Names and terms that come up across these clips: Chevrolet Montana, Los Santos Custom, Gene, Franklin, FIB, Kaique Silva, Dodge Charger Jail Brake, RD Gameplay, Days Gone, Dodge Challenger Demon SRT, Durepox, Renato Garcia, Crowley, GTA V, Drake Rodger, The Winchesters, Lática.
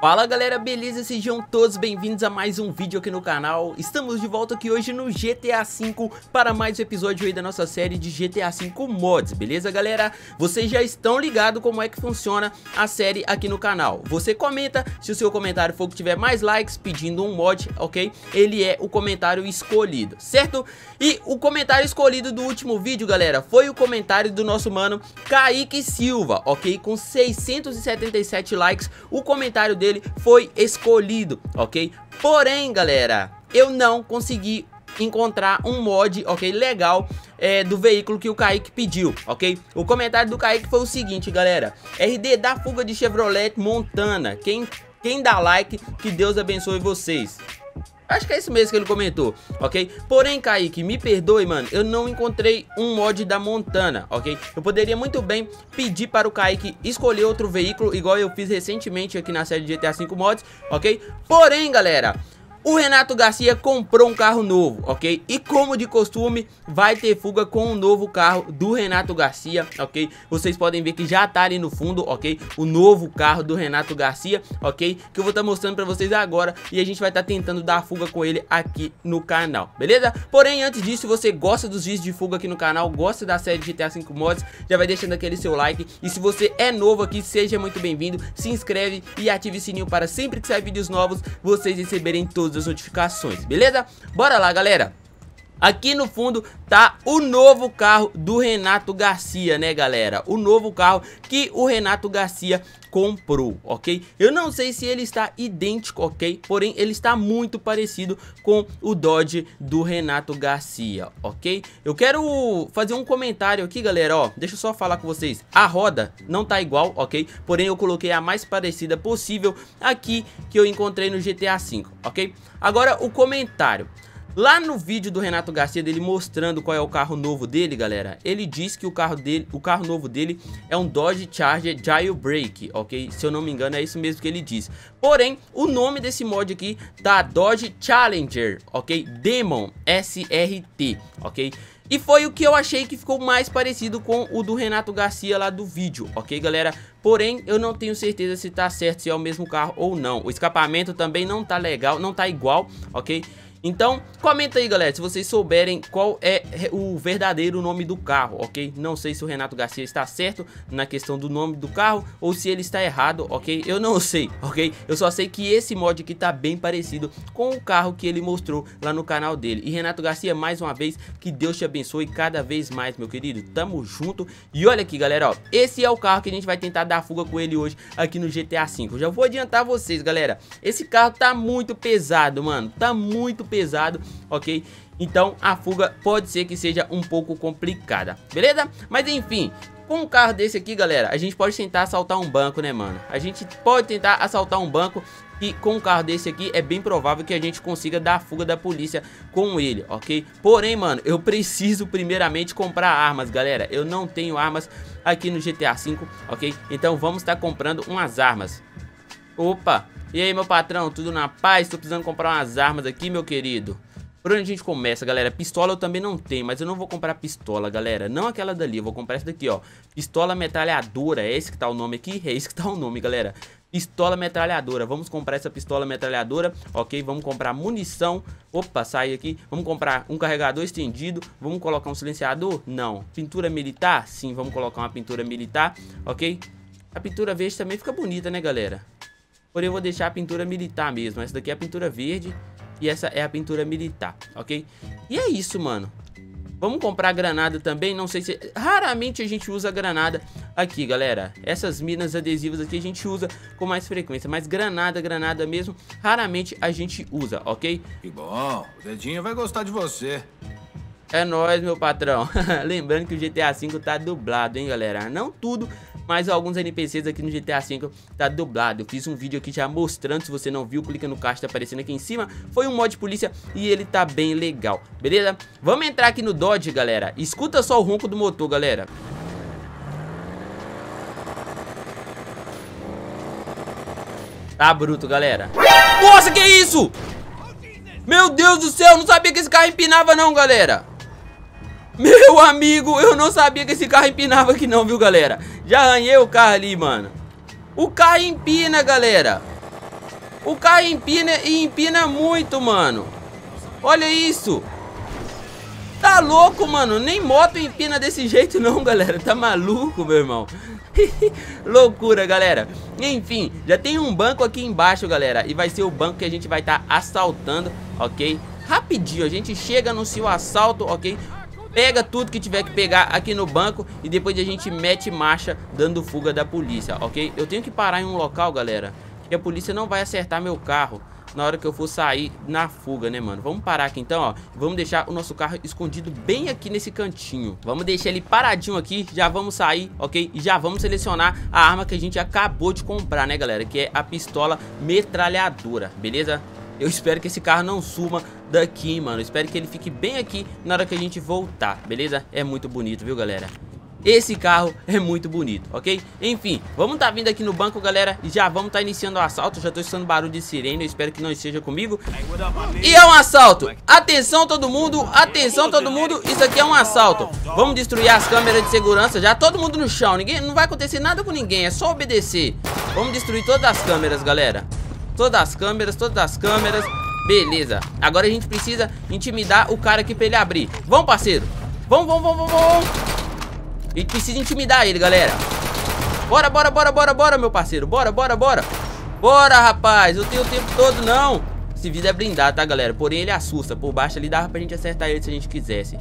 Fala galera, beleza? Sejam todos bem-vindos a mais um vídeo aqui no canal. Estamos de volta aqui hoje no GTA V para mais um episódio aí da nossa série de GTA V Mods, beleza galera? Vocês já estão ligados como é que funciona a série aqui no canal. Você comenta, se o seu comentário for que tiver mais likes pedindo um mod, ok? Ele é o comentário escolhido, certo? E o comentário escolhido do último vídeo, galera, foi o comentário do nosso mano Kaique Silva, ok? Com 677 likes, o comentário dele foi escolhido, ok? Porém, galera, eu não consegui encontrar um mod, ok, legal do veículo que o Kaique pediu, ok? O comentário do Kaique foi o seguinte, galera: RD da fuga de Chevrolet Montana, quem dá like, que Deus abençoe vocês. Acho que é isso mesmo que ele comentou, ok? Porém, Kaique, me perdoe, mano, eu não encontrei um mod da Montana, ok? Eu poderia muito bem pedir para o Kaique escolher outro veículo, igual eu fiz recentemente aqui na série de GTA V Mods, ok? Porém, galera, o Renato Garcia comprou um carro novo, ok? E como de costume, vai ter fuga com o novo carro do Renato Garcia, ok? Vocês podem ver que já tá ali no fundo, ok? O novo carro do Renato Garcia, ok? Que eu vou estar mostrando pra vocês agora e a gente vai estar tentando dar fuga com ele aqui no canal, beleza? Porém, antes disso, se você gosta dos vídeos de fuga aqui no canal, gosta da série GTA V Mods, já vai deixando aquele seu like. E se você é novo aqui, seja muito bem-vindo, se inscreve e ative o sininho para sempre que sair vídeos novos, vocês receberem todos das notificações, beleza? Bora lá, galera. Aqui no fundo tá o novo carro do Renato Garcia, né, galera? O novo carro que o Renato Garcia comprou, ok? Eu não sei se ele está idêntico, ok? Porém, ele está muito parecido com o Dodge do Renato Garcia, ok? Eu quero fazer um comentário aqui, galera, ó. Deixa eu só falar com vocês. A roda não tá igual, ok? Porém, eu coloquei a mais parecida possível aqui que eu encontrei no GTA V, ok? Agora, o comentário. Lá no vídeo do Renato Garcia, dele mostrando qual é o carro novo dele, galera, ele diz que o carro novo dele é um Dodge Charger Jail Brake, ok? Se eu não me engano, é isso mesmo que ele diz. Porém, o nome desse mod aqui tá Dodge Challenger, ok? Demon SRT, ok? E foi o que eu achei que ficou mais parecido com o do Renato Garcia lá do vídeo, ok, galera? Porém, eu não tenho certeza se tá certo, se é o mesmo carro ou não. O escapamento também não tá legal, não tá igual, ok? Então, comenta aí, galera, se vocês souberem qual é o verdadeiro nome do carro, ok? Não sei se o Renato Garcia está certo na questão do nome do carro ou se ele está errado, ok? Eu não sei, ok? Eu só sei que esse mod aqui tá bem parecido com o carro que ele mostrou lá no canal dele. E Renato Garcia, mais uma vez, que Deus te abençoe cada vez mais, meu querido. Tamo junto. E olha aqui, galera, ó, esse é o carro que a gente vai tentar dar fuga com ele hoje aqui no GTA V. Eu já vou adiantar vocês, galera. Esse carro tá muito pesado, mano. Tá muito pesado, ok? Então a fuga pode ser que seja um pouco complicada, beleza? Mas enfim, com um carro desse aqui, galera, a gente pode tentar assaltar um banco, né, mano? A gente pode tentar assaltar um banco e com um carro desse aqui é bem provável que a gente consiga dar a fuga da polícia com ele, ok? Porém, mano, eu preciso primeiramente comprar armas, galera. Eu não tenho armas aqui no GTA V, ok? Então vamos estar comprando umas armas. Opa! E aí, meu patrão, tudo na paz? Tô precisando comprar umas armas aqui, meu querido. Por onde a gente começa, galera? Pistola eu também não tenho, mas eu não vou comprar pistola, galera. Não aquela dali, eu vou comprar essa daqui, ó. Pistola metralhadora, é esse que tá o nome aqui? É esse que tá o nome, galera. Pistola metralhadora, vamos comprar essa pistola metralhadora, ok? Vamos comprar munição, opa, sai aqui. Vamos comprar um carregador estendido, vamos colocar um silenciador? Não. Pintura militar? Sim, vamos colocar uma pintura militar, ok? A pintura verde também fica bonita, né, galera? Porém, eu vou deixar a pintura militar mesmo. Essa daqui é a pintura verde e essa é a pintura militar, ok? E é isso, mano. Vamos comprar granada também. Não sei se... Raramente a gente usa granada aqui, galera. Essas minas adesivas aqui a gente usa com mais frequência. Mas granada, granada mesmo, raramente a gente usa, ok? Que bom. O Dedinho vai gostar de você. É nóis, meu patrão. Lembrando que o GTA V tá dublado, hein, galera? Não tudo... Mas alguns NPCs aqui no GTA V tá dublado. Eu fiz um vídeo aqui já mostrando. Se você não viu, clica no caixa, tá aparecendo aqui em cima. Foi um mod de polícia e ele tá bem legal, beleza? Vamos entrar aqui no Dodge, galera. Escuta só o ronco do motor, galera. Tá bruto, galera. Nossa, que isso? Meu Deus do céu, eu não sabia que esse carro empinava não, galera. Meu amigo, eu não sabia que esse carro empinava aqui não, viu, galera? Já arranhei o carro ali, mano. O carro empina, galera. O carro empina e empina muito, mano. Olha isso. Tá louco, mano. Nem moto empina desse jeito não, galera. Tá maluco, meu irmão. Loucura, galera. Enfim, já tem um banco aqui embaixo, galera. E vai ser o banco que a gente vai estar assaltando, ok? Rapidinho, a gente chega, anuncia o assalto, ok? Pega tudo que tiver que pegar aqui no banco e depois a gente mete marcha dando fuga da polícia, ok? Eu tenho que parar em um local, galera, que a polícia não vai acertar meu carro na hora que eu for sair na fuga, né, mano? Vamos parar aqui então, ó. Vamos deixar o nosso carro escondido bem aqui nesse cantinho. Vamos deixar ele paradinho aqui. Já vamos sair, ok? E já vamos selecionar a arma que a gente acabou de comprar, né, galera? Que é a pistola metralhadora, beleza? Eu espero que esse carro não suma daqui, mano. Eu espero que ele fique bem aqui na hora que a gente voltar, beleza? É muito bonito, viu, galera? Esse carro é muito bonito, ok? Enfim, vamos tá vindo aqui no banco, galera. E já vamos tá iniciando o assalto. Já tô escutando barulho de sirene, eu espero que não esteja comigo. E é um assalto. Atenção todo mundo, atenção todo mundo. Isso aqui é um assalto. Vamos destruir as câmeras de segurança. Já todo mundo no chão, ninguém, não vai acontecer nada com ninguém. É só obedecer. Vamos destruir todas as câmeras, galera. Todas as câmeras, todas as câmeras. Beleza, agora a gente precisa intimidar o cara aqui pra ele abrir. Vamos, parceiro, vamos. A gente precisa intimidar ele, galera. Bora, meu parceiro. Bora, rapaz. Eu tenho o tempo todo, não. Esse vídeo é blindado, tá, galera? Porém, ele assusta. Por baixo ali dava pra gente acertar ele se a gente quisesse.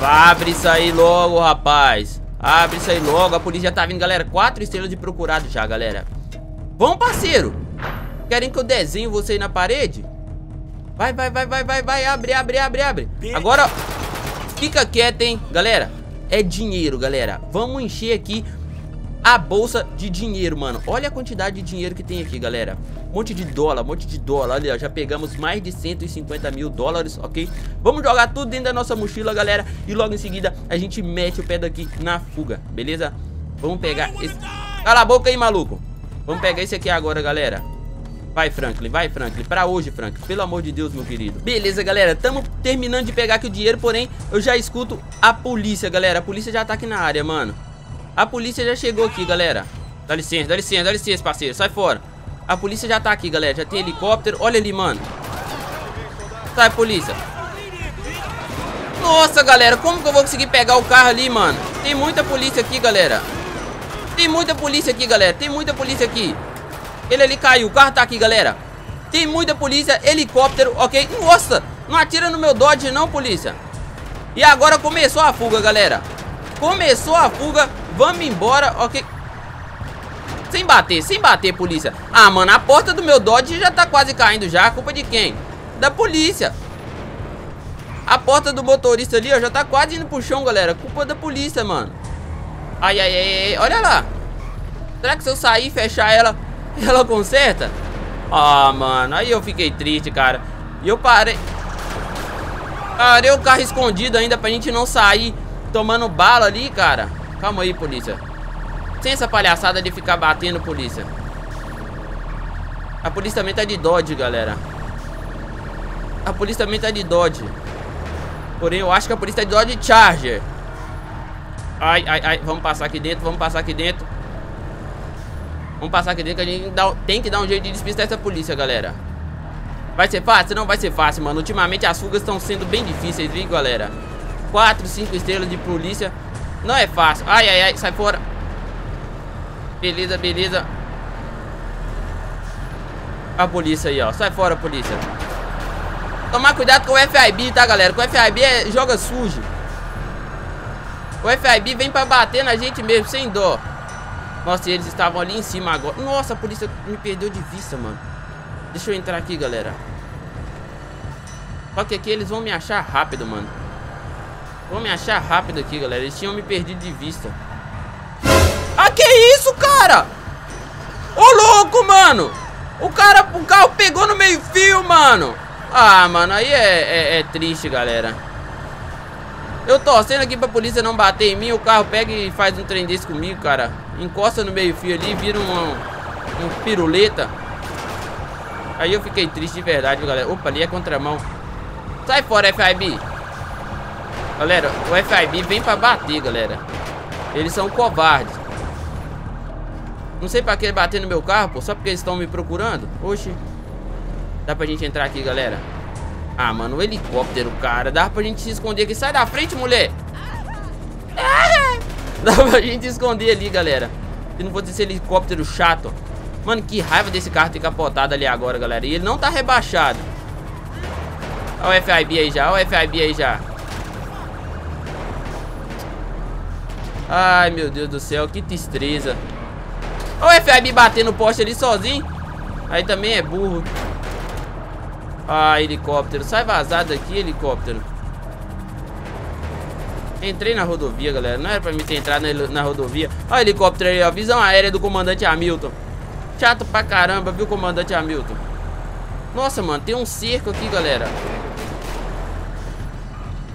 Abre isso aí logo, rapaz. Abre isso aí logo. A polícia já tá vindo, galera. 4 estrelas de procurado já, galera. Vamos, parceiro. Querem que eu desenhe você aí na parede? Vai. Abre. Agora, fica quieto, hein, galera. É dinheiro, galera. Vamos encher aqui a bolsa de dinheiro, mano. Olha a quantidade de dinheiro que tem aqui, galera. Um monte de dólar, Olha, já pegamos mais de 150 mil dólares, ok? Vamos jogar tudo dentro da nossa mochila, galera. E logo em seguida a gente mete o pé daqui na fuga, beleza? Vamos pegar esse... Cala a boca aí, maluco. Vamos pegar esse aqui agora, galera. Vai, Franklin, pra hoje, Franklin. Pelo amor de Deus, meu querido. Beleza, galera, tamo terminando de pegar aqui o dinheiro. Porém, eu já escuto a polícia, galera. A polícia já tá aqui na área, mano. A polícia já chegou aqui, galera. Dá licença, parceiro, sai fora. A polícia já tá aqui, galera, já tem helicóptero. Olha ali, mano. Sai, polícia. Nossa, galera, como que eu vou conseguir pegar o carro ali, mano? Tem muita polícia aqui, galera. Ele ali caiu, o carro tá aqui, galera. Tem muita polícia, helicóptero, ok? Nossa, não atira no meu Dodge não, polícia. E agora começou a fuga, galera. Vamos embora, ok? Sem bater, polícia. Ah, mano, a porta do meu Dodge já tá quase caindo já. Culpa de quem? Da polícia. A porta do motorista ali, ó, já tá quase indo pro chão, galera. Culpa da polícia, mano. Ai, olha lá. Será que se eu sair e fechar ela... ela conserta? Ah, mano, aí eu fiquei triste, cara. E eu parei. Parei o carro escondido ainda pra gente não sair tomando bala ali, cara. Calma aí, polícia. Sem essa palhaçada de ficar batendo, polícia. A polícia também tá de Dodge, galera. Porém, eu acho que a polícia tá de Dodge Charger. Ai. Vamos passar aqui dentro. Que a gente tem que dar um jeito de despistar essa polícia, galera. Vai ser fácil? Não vai ser fácil, mano. Ultimamente as fugas estão sendo bem difíceis, viu, galera? 4, 5 estrelas de polícia. Não é fácil. Ai, sai fora. Beleza. A polícia aí, ó. Sai fora, polícia. Tomar cuidado com o FIB, tá, galera? Com o FIB joga sujo. O FIB vem pra bater na gente mesmo, sem dó. Nossa, e eles estavam ali em cima agora. Nossa, a polícia me perdeu de vista, mano. Deixa eu entrar aqui, galera. Só que aqui eles vão me achar rápido, mano. Eles tinham me perdido de vista. Ah, que isso, cara? Ô, louco, mano. O carro pegou no meio fio, mano. Ah, mano, aí é triste, galera. Eu torcendo aqui pra polícia não bater em mim. O carro pega e faz um trem desse comigo, cara. Encosta no meio fio ali, vira um piruleta. Aí eu fiquei triste de verdade, galera. Opa, ali é contramão. Sai fora, FIB. Galera, o FIB vem pra bater, galera. Eles são covardes. Não sei pra que ele bater no meu carro, pô. Só porque eles estão me procurando. Oxi. Dá pra gente entrar aqui, galera. Ah, mano, o helicóptero, cara. Dá pra gente se esconder aqui. Sai da frente, mulher. Dá pra gente se esconder ali, galera. Se não fosse esse helicóptero chato. Mano, que raiva desse carro ter capotado ali agora, galera. E ele não tá rebaixado. Olha o FIB aí já. Olha o FIB aí já. Ai, meu Deus do céu. Que tristeza. Olha o FIB batendo no poste ali sozinho. Aí também é burro. Ah, helicóptero. Sai vazado aqui, helicóptero. Entrei na rodovia, galera. Não era pra mim ter entrado na rodovia. Olha o helicóptero aí, ó. Visão aérea do comandante Hamilton. Chato pra caramba, viu, comandante Hamilton? Nossa, mano, tem um cerco aqui, galera.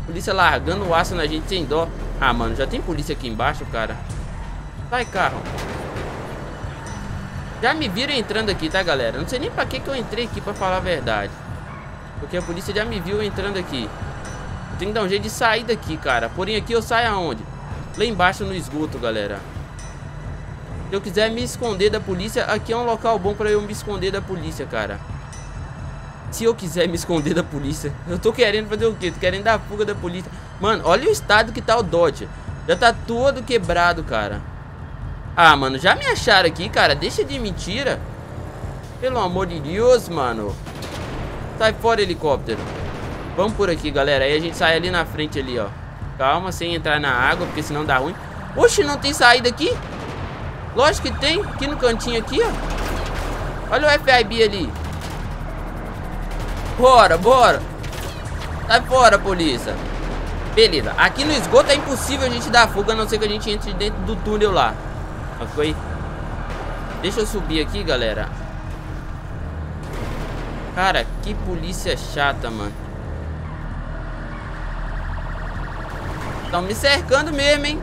Polícia largando o aço na gente sem dó. Ah, mano, já tem polícia aqui embaixo, cara. Sai, carro. Já me viram entrando aqui, tá, galera? Não sei nem pra que eu entrei aqui, pra falar a verdade. Porque a polícia já me viu entrando aqui. Eu tenho que dar um jeito de sair daqui, cara. Porém, aqui eu saio aonde? Lá embaixo no esgoto, galera. Se eu quiser me esconder da polícia, aqui é um local bom pra eu me esconder da polícia, cara. Se eu quiser me esconder da polícia. Eu tô querendo fazer o quê? Tô querendo dar fuga da polícia. Mano, olha o estado que tá o Dodge. Já tá todo quebrado, cara. Ah, mano, já me acharam aqui, cara. Deixa de mentira. Pelo amor de Deus, mano. Sai fora, helicóptero. Vamos por aqui, galera. Aí a gente sai ali na frente ali, ó. Calma, sem entrar na água, porque senão dá ruim. Oxe, não tem saída aqui? Lógico que tem, aqui no cantinho aqui, ó. Olha o FIB ali. Bora, bora. Sai fora, polícia. Beleza, aqui no esgoto é impossível a gente dar fuga, a não ser que a gente entre dentro do túnel lá. Ok. Deixa eu subir aqui, galera. Cara, que polícia chata, mano. Estão me cercando mesmo, hein.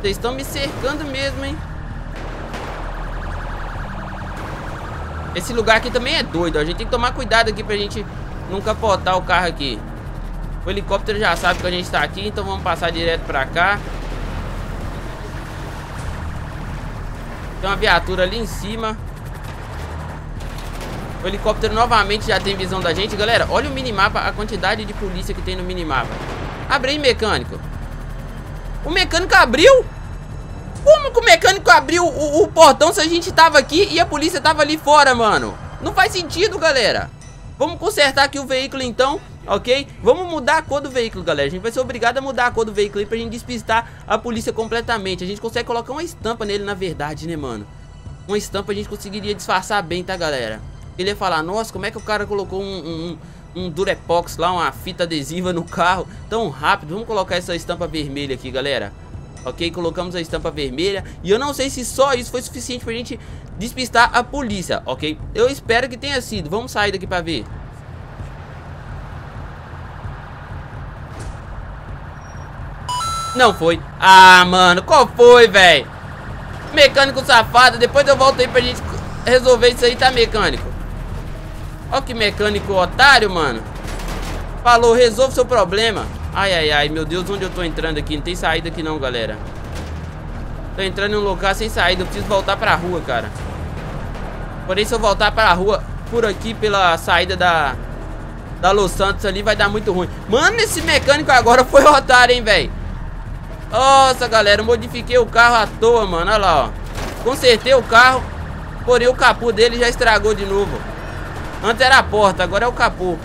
Vocês estão me cercando mesmo, hein? Esse lugar aqui também é doido, ó. A gente tem que tomar cuidado aqui pra gente não capotar o carro aqui. O helicóptero já sabe que a gente tá aqui, então vamos passar direto pra cá. Tem uma viatura ali em cima. O helicóptero novamente já tem visão da gente. Galera, olha o minimapa, a quantidade de polícia que tem no minimapa. Abre aí, mecânico. O mecânico abriu? Como que o mecânico abriu o portão se a gente tava aqui e a polícia tava ali fora, mano? Não faz sentido, galera. Vamos consertar aqui o veículo então, ok? Vamos mudar a cor do veículo, galera. A gente vai ser obrigado a mudar a cor do veículo aí pra gente despistar a polícia completamente. A gente consegue colocar uma estampa nele, na verdade, né, mano? Uma estampa a gente conseguiria disfarçar bem, tá, galera? Ele ia falar, nossa, como é que o cara colocou um durepox lá, uma fita adesiva no carro tão rápido. Vamos colocar essa estampa vermelha aqui, galera. Ok, colocamos a estampa vermelha. E eu não sei se só isso foi suficiente pra gente despistar a polícia, ok? Eu espero que tenha sido. Vamos sair daqui pra ver. Não foi. Ah, mano, qual foi, velho? Mecânico safado. Depois eu volto aí pra gente resolver isso aí, tá, mecânico? Ó que mecânico otário, mano. Falou, resolve seu problema. Ai, ai, ai, meu Deus, onde eu tô entrando aqui? Não tem saída aqui não, galera. Tô entrando em um lugar sem saída. Eu preciso voltar pra rua, cara. Porém, se eu voltar pra rua por aqui, pela saída da Los Santos ali, vai dar muito ruim. Mano, esse mecânico agora foi otário, hein, velho. Nossa, galera, eu modifiquei o carro à toa, mano. Olha lá, ó. Consertei o carro, porém o capô dele já estragou de novo. Antes era a porta, agora é o capô.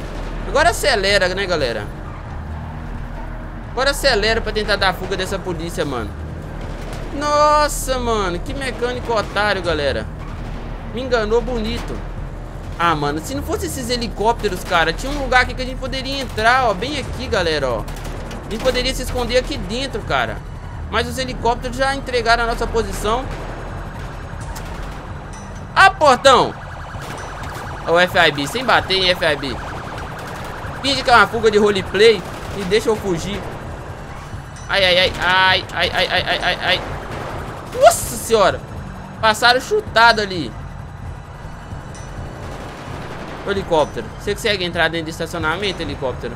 Agora acelera, né, galera? Agora acelera pra tentar dar fuga dessa polícia, mano. Nossa, mano, que mecânico otário, galera. Me enganou bonito. Ah, mano, se não fosse esses helicópteros, cara, tinha um lugar aqui que a gente poderia entrar, ó. Bem aqui, galera, ó. A gente poderia se esconder aqui dentro, cara. Mas os helicópteros já entregaram a nossa posição. Ah, portão! O FIB, sem bater em FIB. Finge que é uma fuga de roleplay e deixa eu fugir. Ai, ai, ai, ai, ai, ai, ai, ai, ai. Nossa senhora. Passaram chutado ali. O helicóptero. Você consegue entrar dentro do estacionamento, helicóptero?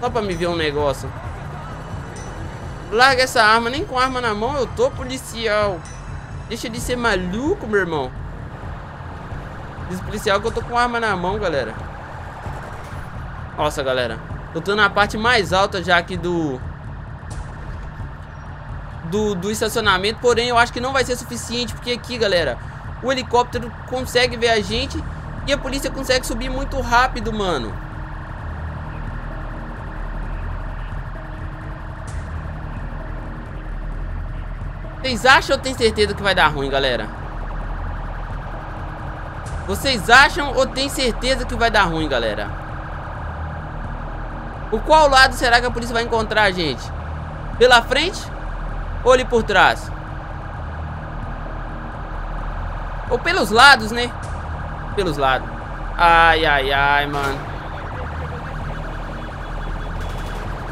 Só pra me ver um negócio. Larga essa arma, nem com arma na mão eu tô, policial. Deixa de ser maluco, meu irmão. Diz o policial que eu tô com arma na mão, galera. Nossa, galera, eu tô na parte mais alta já aqui do estacionamento. Porém, eu acho que não vai ser suficiente, porque aqui, galera, o helicóptero consegue ver a gente e a polícia consegue subir muito rápido, mano. Vocês acham ou tem certeza que vai dar ruim, galera? Vocês acham ou tem certeza que vai dar ruim, galera? Por qual lado será que a polícia vai encontrar a gente? Pela frente ou ali por trás? Ou pelos lados, né? Pelos lados. Ai, ai, ai, mano.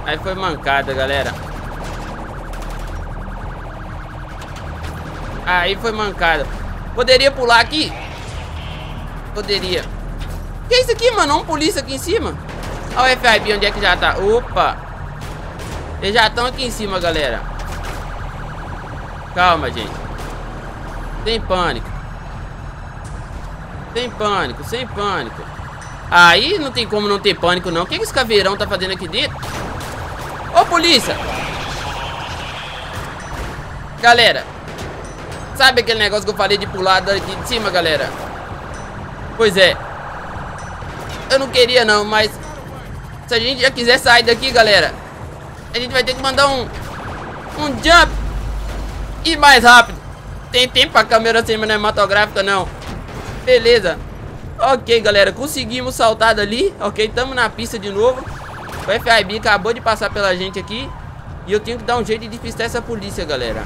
Aí foi mancada, galera. Aí foi mancada. Poderia pular aqui? Poderia. Que é isso aqui, mano? Um polícia aqui em cima. Olha o FIB, onde é que já tá? Opa. Eles já estão aqui em cima, galera. Calma, gente. Sem pânico. Sem pânico, sem pânico. Aí não tem como não ter pânico, não. O que é que esse caveirão tá fazendo aqui dentro? Ô, polícia! Galera, sabe aquele negócio que eu falei de pular daqui de cima, galera? Pois é. Eu não queria não, mas se a gente já quiser sair daqui, galera, a gente vai ter que mandar um jump e mais rápido. Tem tempo pra câmera cinematográfica, não. Beleza. Ok, galera, conseguimos saltar dali. Ok, tamo na pista de novo. O FIB acabou de passar pela gente aqui e eu tenho que dar um jeito de despistar essa polícia, galera.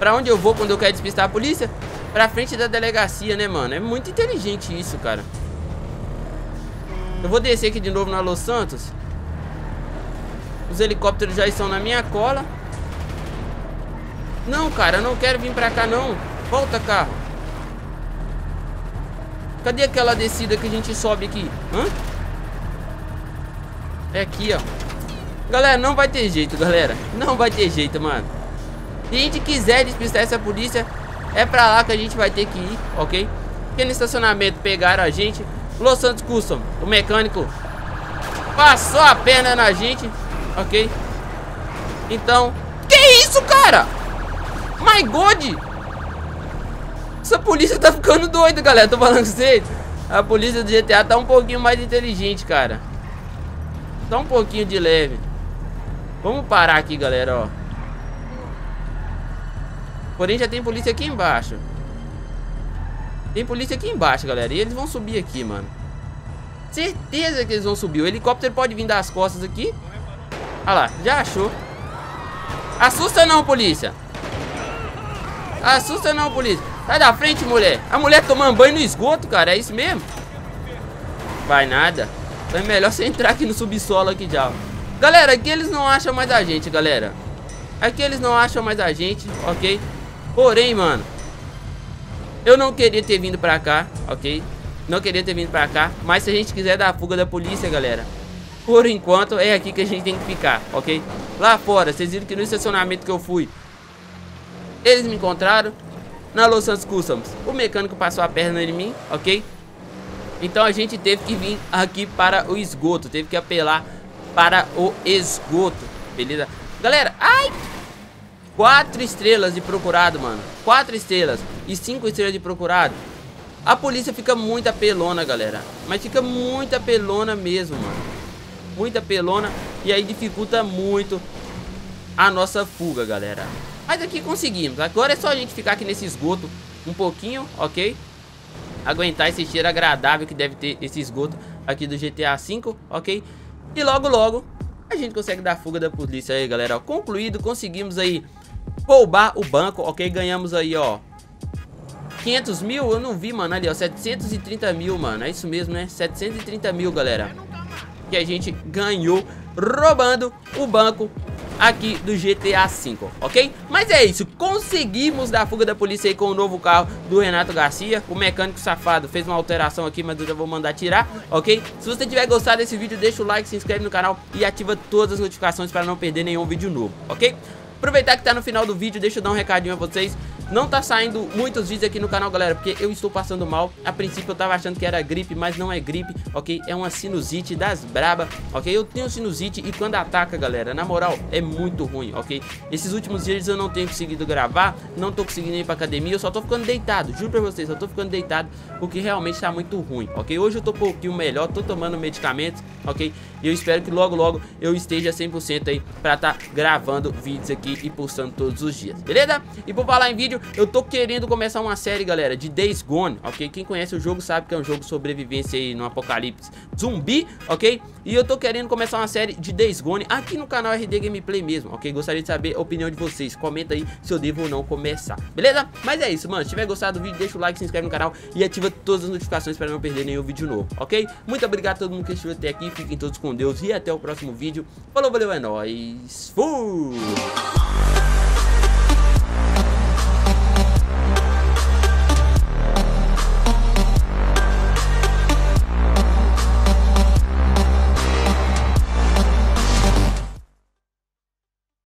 Pra onde eu vou quando eu quero despistar a polícia? Pra frente da delegacia, né, mano? É muito inteligente isso, cara. Eu vou descer aqui de novo na Los Santos. Os helicópteros já estão na minha cola. Não, cara, eu não quero vir pra cá, não. Volta, carro. Cadê aquela descida que a gente sobe aqui? Hã? É aqui, ó. Galera, não vai ter jeito, galera. Não vai ter jeito, mano. Se a gente quiser despistar essa polícia, é pra lá que a gente vai ter que ir, ok? Porque no estacionamento pegaram a gente. Los Santos Custom, o mecânico, passou a perna na gente, ok? Então, que isso, cara? My God! Essa polícia tá ficando doida, galera. Tô falando com vocês. A polícia do GTA tá um pouquinho mais inteligente, cara. Tá um pouquinho de leve. Vamos parar aqui, galera, ó. Porém, já tem polícia aqui embaixo. Tem polícia aqui embaixo, galera. E eles vão subir aqui, mano. Certeza que eles vão subir. O helicóptero pode vir das costas aqui. Olha lá, já achou. Assusta não, polícia. Assusta não, polícia. Sai da frente, mulher. A mulher tomando banho no esgoto, cara. É isso mesmo? Vai nada. Então é melhor você entrar aqui no subsolo aqui já. Galera, aqui eles não acham mais a gente, galera. Aqui eles não acham mais a gente, ok? Porém, mano, eu não queria ter vindo pra cá, ok? Não queria ter vindo pra cá. Mas se a gente quiser dar a fuga da polícia, galera, por enquanto é aqui que a gente tem que ficar, ok? Lá fora, vocês viram que no estacionamento que eu fui, eles me encontraram. Na Los Santos Customs, o mecânico passou a perna em mim, ok? Então a gente teve que vir aqui para o esgoto. Teve que apelar para o esgoto, beleza? Galera, ai! 4 estrelas de procurado, mano. 4 estrelas e 5 estrelas de procurado. A polícia fica muito apelona, galera. Mas fica muito apelona mesmo, mano. Muito apelona. E aí dificulta muito a nossa fuga, galera. Mas aqui conseguimos. Agora é só a gente ficar aqui nesse esgoto um pouquinho, ok? Aguentar esse cheiro agradável que deve ter esse esgoto aqui do GTA V, ok? E logo, logo a gente consegue dar fuga da polícia aí, galera, ó. Concluído, conseguimos aí roubar o banco, ok? Ganhamos aí, ó, 500 mil, eu não vi, mano, ali, ó, 730 mil, mano, é isso mesmo, né? 730 mil, galera, que a gente ganhou roubando o banco aqui do GTA V, ok? Mas é isso, conseguimos dar fuga da polícia aí com o novo carro do Renato Garcia. O mecânico safado fez uma alteração aqui, mas eu já vou mandar tirar, ok? Se você tiver gostado desse vídeo, deixa o like, se inscreve no canal e ativa todas as notificações para não perder nenhum vídeo novo, ok? Aproveitar que tá no final do vídeo, deixa eu dar um recadinho a vocês. Não tá saindo muitos vídeos aqui no canal, galera, porque eu estou passando mal. A princípio eu tava achando que era gripe, mas não é gripe, ok? É uma sinusite das braba, ok? Eu tenho sinusite e quando ataca, galera, na moral, é muito ruim, ok? Esses últimos dias eu não tenho conseguido gravar, não tô conseguindo ir pra academia, eu só tô ficando deitado, juro pra vocês, só tô ficando deitado, porque realmente tá muito ruim, ok? Hoje eu tô um pouquinho melhor, tô tomando medicamentos, ok? E eu espero que logo, logo eu esteja 100% aí pra tá gravando vídeos aqui e postando todos os dias, beleza? E por falar em vídeo, eu tô querendo começar uma série, galera, de Days Gone, ok? Quem conhece o jogo sabe que é um jogo de sobrevivência aí no apocalipse zumbi, ok? E eu tô querendo começar uma série de Days Gone aqui no canal RD Gameplay mesmo, ok? Gostaria de saber a opinião de vocês, comenta aí se eu devo ou não começar, beleza? Mas é isso, mano, se tiver gostado do vídeo, deixa o like, se inscreve no canal e ativa todas as notificações para não perder nenhum vídeo novo, ok? Muito obrigado a todo mundo que assistiu até aqui, fiquem todos com Deus e até o próximo vídeo. Falou, valeu, é nóis! Fui!